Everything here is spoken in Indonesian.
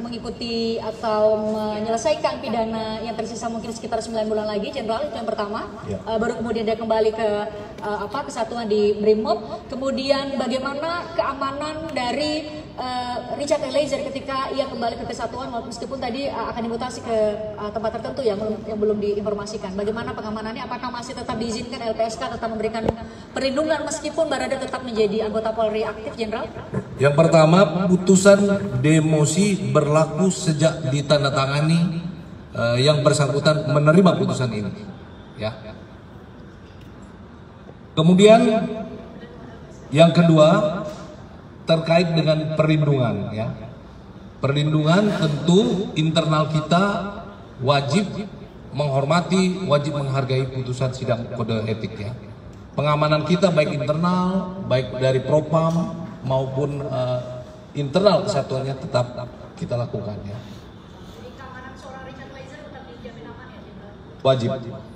mengikuti atau menyelesaikan pidana yang tersisa mungkin sekitar 9 bulan lagi, Jenderal, itu yang pertama. Ya. Baru kemudian dia kembali ke kesatuan di Brimob. Kemudian bagaimana keamanan dari Richard Eliezer ketika ia kembali ke kesatuan, meskipun tadi akan dimutasi ke tempat tertentu yang belum diinformasikan. Bagaimana pengamanannya? Apakah masih tetap diizinkan LPSK tetap memberikan perlindungan meskipun Barada tetap menjadi anggota Polri aktif, Jenderal? Yang pertama, putusan demosi berlaku sejak ditandatangani yang bersangkutan menerima putusan ini. Ya. Kemudian yang kedua terkait dengan perlindungan, ya. Perlindungan tentu internal kita wajib menghormati, wajib menghargai putusan sidang kode etik, ya. Pengamanan kita baik internal, baik dari Propam maupun internal kesatuannya tetap kita lakukan, ya. Jadi keamanan seorang Richard Eliezer tetap dijamin aman, ya? Wajib.